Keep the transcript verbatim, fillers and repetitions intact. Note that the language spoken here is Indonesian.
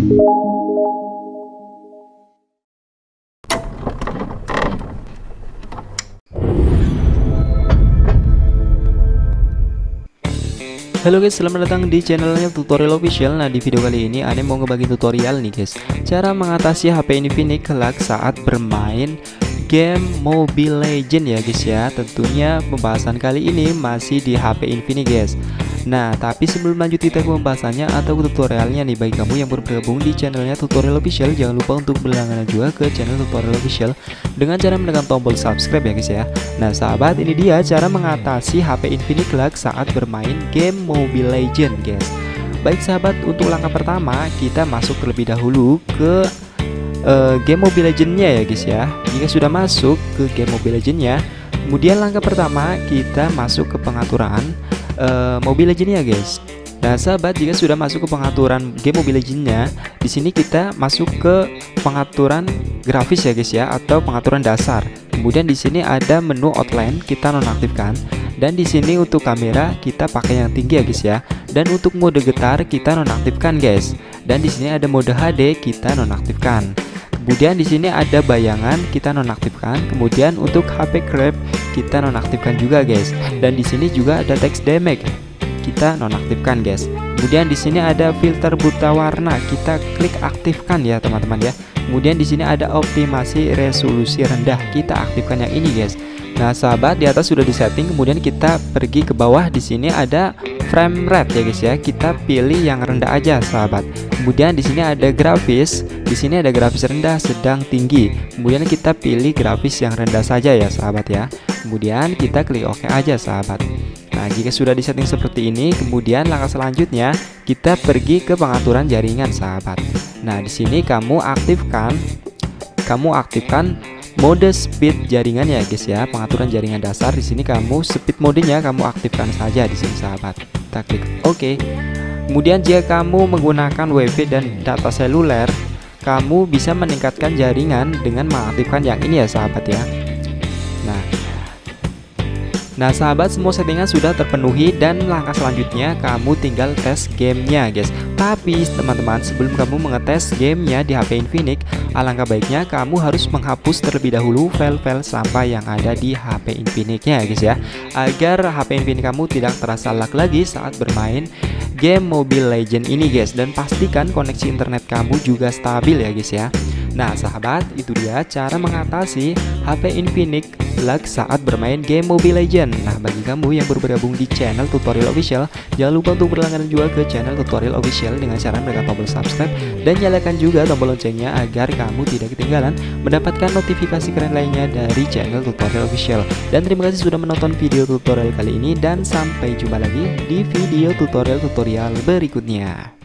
Halo guys, selamat datang di channelnya Tutorial Official. Nah, di video kali ini Ane mau ngebagi tutorial nih guys, cara mengatasi H P Infinix kelak saat bermain game Mobile Legends ya guys ya. Tentunya pembahasan kali ini masih di H P Infinix guys. Nah, tapi sebelum lanjut kita ke pembahasannya atau tutorialnya nih, bagi kamu yang baru bergabung di channelnya Tutorial Official, jangan lupa untuk berlangganan juga ke channel Tutorial Official dengan cara menekan tombol subscribe ya guys ya. Nah sahabat, ini dia cara mengatasi H P Infinix lag saat bermain game Mobile Legends guys. Baik sahabat, untuk langkah pertama kita masuk terlebih dahulu ke uh, game Mobile Legends-nya ya guys ya. Jika sudah masuk ke game Mobile Legends-nya, kemudian langkah pertama kita masuk ke pengaturan Uh, Mobile Legends ya guys. Nah sahabat, jika sudah masuk ke pengaturan game Mobile Legends-nya, di sini kita masuk ke pengaturan grafis ya guys ya, atau pengaturan dasar. Kemudian di sini ada menu outline, kita nonaktifkan. Dan di sini untuk kamera kita pakai yang tinggi ya guys ya. Dan untuk mode getar kita nonaktifkan guys. Dan di sini ada mode H D kita nonaktifkan. Kemudian di sini ada bayangan kita nonaktifkan. Kemudian untuk H P grab kita nonaktifkan juga guys. Dan di sini juga ada text damage kita nonaktifkan guys. Kemudian di sini ada filter buta warna, kita klik aktifkan ya teman-teman ya. Kemudian di sini ada optimasi resolusi rendah, kita aktifkan yang ini guys. Nah sahabat, di atas sudah disetting, kemudian kita pergi ke bawah. Di sini ada frame rate ya guys ya, kita pilih yang rendah aja sahabat. Kemudian di sini ada grafis, di sini ada grafis rendah, sedang, tinggi. Kemudian kita pilih grafis yang rendah saja ya sahabat ya. Kemudian kita klik OK aja sahabat. Nah jika sudah disetting seperti ini, kemudian langkah selanjutnya kita pergi ke pengaturan jaringan sahabat. Nah di sini kamu aktifkan, kamu aktifkan mode speed jaringan ya guys ya. Pengaturan jaringan dasar di sini kamu speed modenya kamu aktifkan saja di sini sahabat. Kita klik OK. Kemudian jika kamu menggunakan Wi-Fi dan data seluler, kamu bisa meningkatkan jaringan dengan mengaktifkan yang ini ya sahabat ya. Nah. Nah sahabat, semua settingan sudah terpenuhi dan langkah selanjutnya kamu tinggal tes gamenya guys. Tapi teman-teman, sebelum kamu mengetes gamenya di H P Infinix, alangkah baiknya kamu harus menghapus terlebih dahulu file-file sampah yang ada di H P Infinix-nya ya guys ya, agar H P Infinix kamu tidak terasa lag lagi saat bermain game Mobile Legends ini guys. Dan pastikan koneksi internet kamu juga stabil ya guys ya. Nah sahabat, itu dia cara mengatasi H P Infinix lag saat bermain game Mobile Legends. Nah bagi kamu yang baru bergabung di channel Tutorial Official, jangan lupa untuk berlangganan juga ke channel Tutorial Official dengan cara menekan tombol subscribe dan nyalakan juga tombol loncengnya agar kamu tidak ketinggalan mendapatkan notifikasi keren lainnya dari channel Tutorial Official. Dan terima kasih sudah menonton video tutorial kali ini, dan sampai jumpa lagi di video tutorial-tutorial berikutnya.